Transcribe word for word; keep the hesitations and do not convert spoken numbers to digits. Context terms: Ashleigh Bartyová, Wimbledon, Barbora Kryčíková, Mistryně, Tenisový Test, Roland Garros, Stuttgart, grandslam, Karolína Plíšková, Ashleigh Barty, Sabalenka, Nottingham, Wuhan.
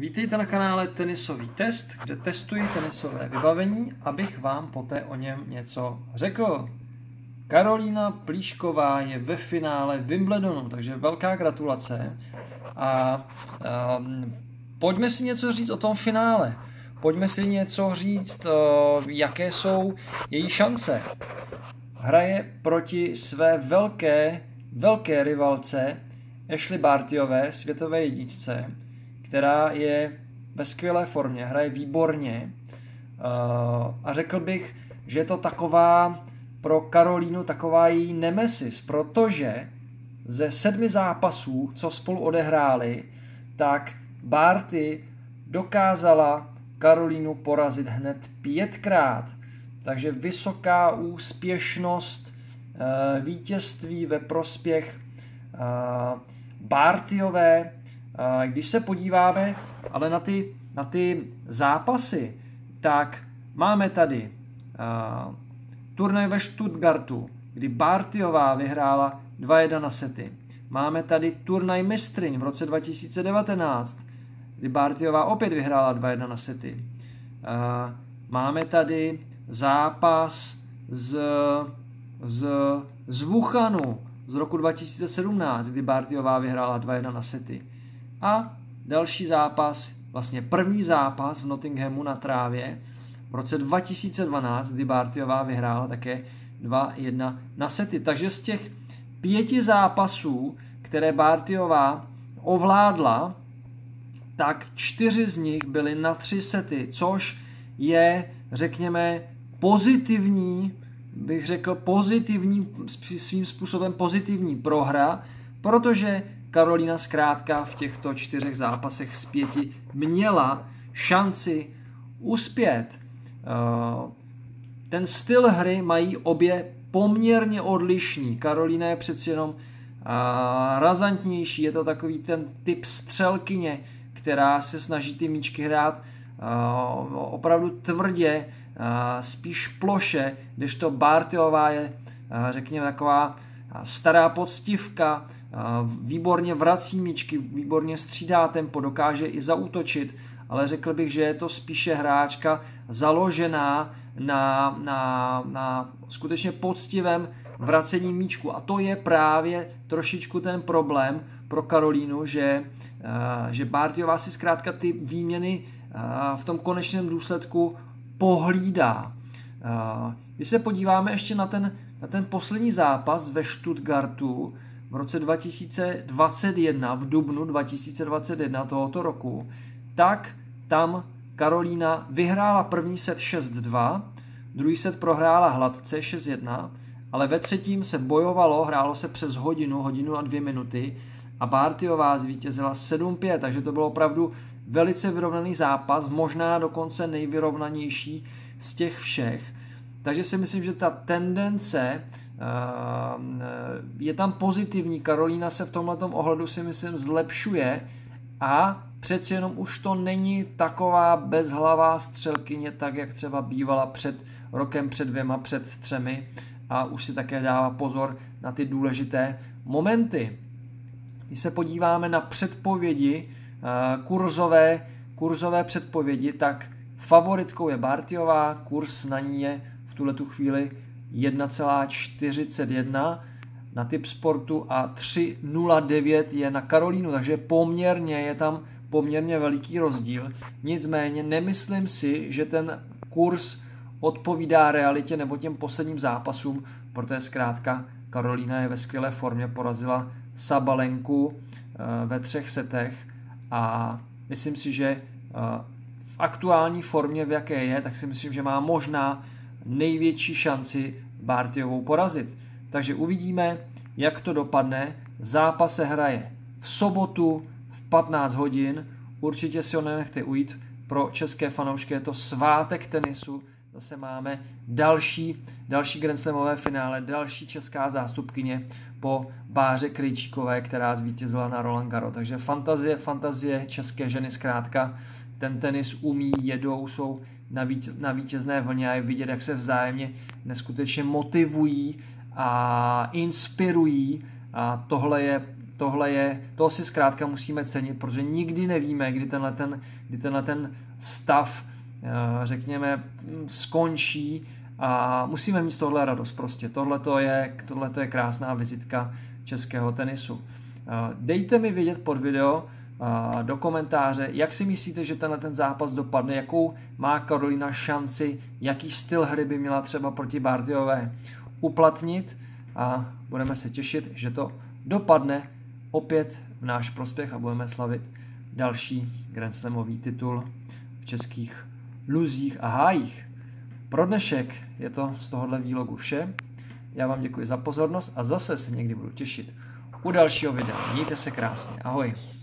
Vítejte na kanále Tenisový test, kde testuji tenisové vybavení, abych vám poté o něm něco řekl. Karolína Plíšková je ve finále Wimbledonu, takže velká gratulace. A um, pojďme si něco říct o tom finále. Pojďme si něco říct, uh, jaké jsou její šance. Hraje proti své velké, velké rivalce Ashleigh Bartyové, světové jedničce, která je ve skvělé formě, hraje výborně. A řekl bych, že je to taková pro Karolínu taková její nemesis, protože ze sedmi zápasů, co spolu odehráli, tak Barty dokázala Karolínu porazit hned pětkrát. Takže vysoká úspěšnost vítězství ve prospěch Bartyové. Když se podíváme ale na ty, na ty zápasy, tak máme tady uh, turnaj ve Stuttgartu, kdy Bartyová vyhrála dva jedna na sety. Máme tady turnaj Mistryň v roce dva tisíce devatenáct, kdy Bartyová opět vyhrála dva jedna na sety. Uh, máme tady zápas z, z, z Wuhanu z roku dva tisíce sedmnáct, kdy Bartyová vyhrála dva jedna na sety. A další zápas, vlastně první zápas v Nottinghamu na trávě v roce dva tisíce dvanáct, kdy Bartyová vyhrála také dva jedna na sety. Takže z těch pěti zápasů, které Bartyová ovládla, tak čtyři z nich byly na tři sety, což je, řekněme, pozitivní, bych řekl pozitivní, svým způsobem pozitivní prohra, protože Karolína zkrátka v těchto čtyřech zápasech z pěti měla šanci uspět. Ten styl hry mají obě poměrně odlišný. Karolína je přeci jenom razantnější, je to takový ten typ střelkyně, která se snaží ty míčky hrát opravdu tvrdě, spíš ploše, kdežto Bartyová je, řekněme, taková stará poctivka, výborně vrací míčky, výborně střídá tempo, dokáže i zaútočit, ale řekl bych, že je to spíše hráčka založená na, na, na skutečně poctivém vracení míčku. A to je právě trošičku ten problém pro Karolínu, že, že Bartyová si zkrátka ty výměny v tom konečném důsledku pohlídá. Když se podíváme ještě na ten, na ten poslední zápas ve Stuttgartu v roce dva tisíce dvacet jedna, v dubnu dva tisíce dvacet jedna tohoto roku, tak tam Karolína vyhrála první set šest dva, druhý set prohrála hladce šest jedna, ale ve třetím se bojovalo, hrálo se přes hodinu, hodinu a dvě minuty a Bartyová zvítězila sedm pět, takže to byl opravdu velice vyrovnaný zápas, možná dokonce nejvyrovnanější z těch všech. Takže si myslím, že ta tendence uh, je tam pozitivní. Karolína se v tomhletom ohledu si myslím zlepšuje a přeci jenom už to není taková bezhlavá střelkyně, tak jak třeba bývala před rokem, před dvěma, před třemi, a už si také dává pozor na ty důležité momenty. Když se podíváme na předpovědi, uh, kurzové, kurzové předpovědi, tak favoritkou je Bartyová, kurz na ní je tuhle tu chvíli jedna celá čtyřicet jedna na tip sportu a tři celá nula devět je na Karolínu, takže poměrně je tam poměrně veliký rozdíl. Nicméně nemyslím si, že ten kurz odpovídá realitě nebo těm posledním zápasům, protože zkrátka Karolína je ve skvělé formě, porazila Sabalenku ve třech setech a myslím si, že v aktuální formě, v jaké je, tak si myslím, že má možná největší šanci Bartyovou porazit. Takže uvidíme, jak to dopadne. Zápas se hraje v sobotu v patnáct hodin. Určitě si ho nenechte ujít. Pro české fanoušky je to svátek tenisu. Zase máme další, další grandslamové finále, další česká zástupkyně po Báře Kryčíkové, která zvítězila na Roland Garros. Takže fantazie, fantazie české ženy zkrátka. Ten tenis umí, jedou, jsou na vítězné vlně a je vidět, jak se vzájemně neskutečně motivují a inspirují. A tohle je tohle je, toho si zkrátka musíme cenit, protože nikdy nevíme, kdy tenhle ten, kdy tenhle ten stav, řekněme, skončí a musíme mít z tohle radost prostě. Tohleto je, tohleto je krásná vizitka českého tenisu. Dejte mi vědět pod video do komentáře, jak si myslíte, že tenhle ten zápas dopadne, jakou má Karolína šanci, jaký styl hry by měla třeba proti Bartyové uplatnit, a budeme se těšit, že to dopadne opět v náš prospěch a budeme slavit další grandslamový titul v českých luzích a hájích. Pro dnešek je to z tohohle výlogu vše. Já vám děkuji za pozornost a zase se někdy budu těšit u dalšího videa. Mějte se krásně. Ahoj.